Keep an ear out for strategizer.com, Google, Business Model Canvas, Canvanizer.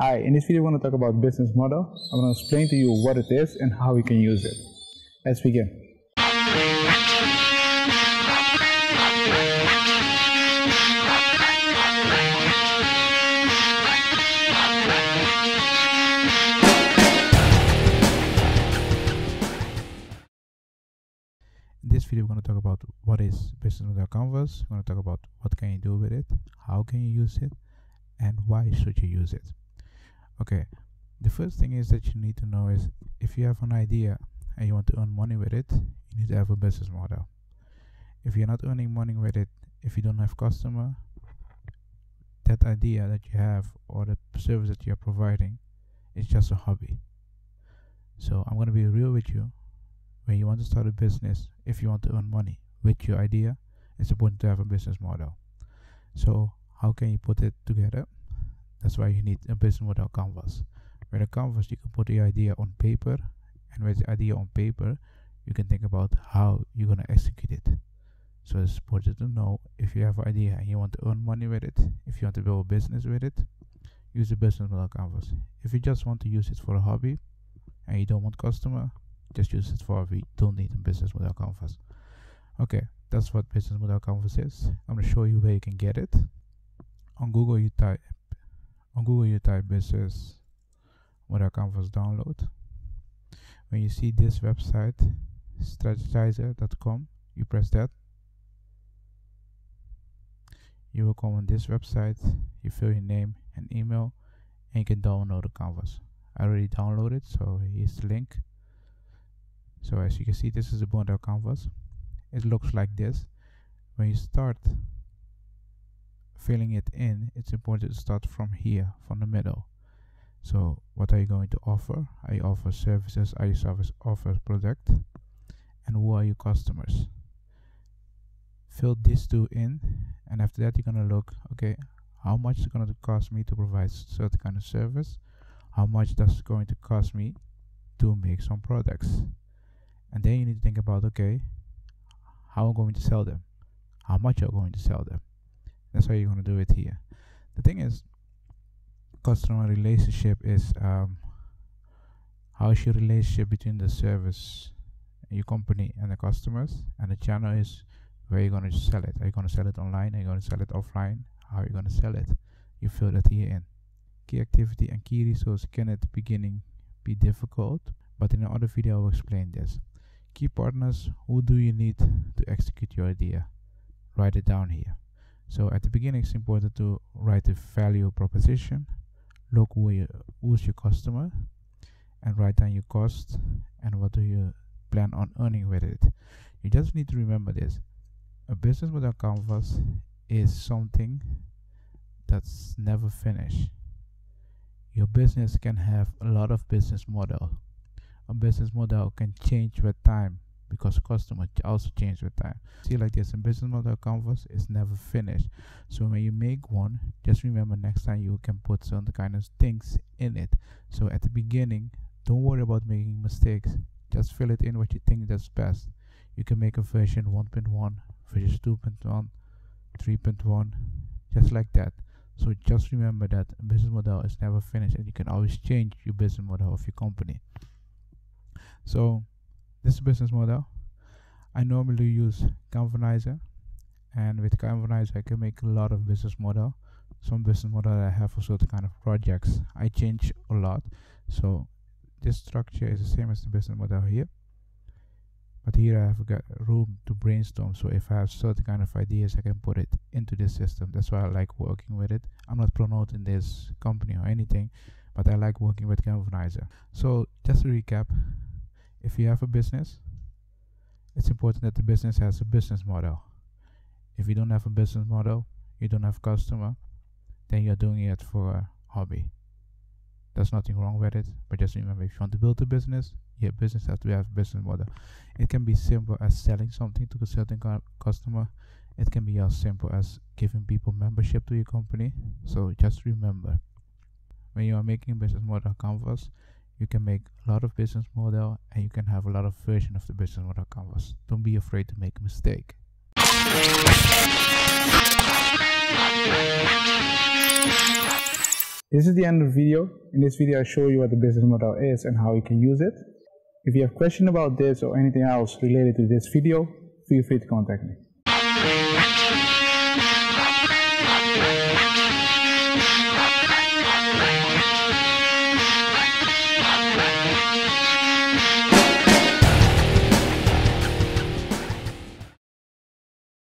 Hi, in this video we're going to talk about business model. I'm going to explain to you what it is and how we can use it. Let's begin. In this video we're going to talk about what is Business Model Canvas. We're going to talk about what can you do with it, how can you use it, and why should you use it. Okay, the first thing is that you need to know is if you have an idea and you want to earn money with it, you need to have a business model. If you're not earning money with it, if you don't have customer, that idea that you have or the service that you're providing is just a hobby. So I'm going to be real with you. When you want to start a business, if you want to earn money with your idea, it's important to have a business model. So how can you put it together? That's why you need a business model canvas. With a canvas, you can put the idea on paper, and with the idea on paper, you can think about how you're going to execute it. So it's important to know if you have an idea and you want to earn money with it, if you want to build a business with it, use a business model canvas. If you just want to use it for a hobby and you don't want customer, just use it for a hobby. Don't need a business model canvas. Okay, that's what business model canvas is. I'm going to show you where you can get it. On Google you type business model canvas download. When you see this website, strategizer.com, you press that. You will come on this website, you fill your name and email, and you can download the canvas. I already downloaded, so here's the link. So as you can see, this is the model canvas. It looks like this. When you start filling it in, it's important to start from here, from the middle. So what are you going to offer? Are you offer services? Are you offer product? And who are your customers? Fill these two in, and after that you're going to look, okay, how much is it going to cost me to provide certain kind of service? How much does it going to cost me to make some products? And then you need to think about, okay, how I'm going to sell them? How much are you going to sell them? That's how you're going to do it here. The thing is, customer relationship is how is your relationship between the service, your company, and the customers, and the channel is where you're going to sell it. Are you going to sell it online? Are you going to sell it offline? How are you going to sell it? You fill that here in. Key activity and key resource can at the beginning be difficult, but in another video I will explain this. Key partners, who do you need to execute your idea? Write it down here. So at the beginning, it's important to write a value proposition, look who's your customer, and write down your cost and what do you plan on earning with it. You just need to remember this. A business model canvas is something that's never finished. Your business can have a lot of business model. A business model can change with time, because customers also change with time. See, like this, a business model canvas is never finished. So when you make one, just remember next time you can put certain kind of things in it. So at the beginning, don't worry about making mistakes. Just fill it in what you think that's best. You can make a version 1.1, version 2.1, 3.1, just like that. So just remember that a business model is never finished, and you can always change your business model of your company. So this business model, I normally use Canvanizer, and with Canvanizer I can make a lot of business model. Some business model I have for certain kind of projects, I change a lot. So this structure is the same as the business model here, but here I have got room to brainstorm. So if I have certain kind of ideas, I can put it into this system. That's why I like working with it. I'm not promoting this company or anything, but I like working with Canvanizer. So just to recap, if you have a business, it's important that the business has a business model. If you don't have a business model, you don't have customer, then you're doing it for a hobby. There's nothing wrong with it, but just remember, if you want to build a business, your business has to have a business model. It can be simple as selling something to a certain customer. It can be as simple as giving people membership to your company. So just remember, when you are making a business model canvas, you can make a lot of business model, and you can have a lot of version of the business model canvas. Don't be afraid to make a mistake. This is the end of the video. In this video I show you what the business model is and how you can use it. If you have questions about this or anything else related to this video, feel free to contact me.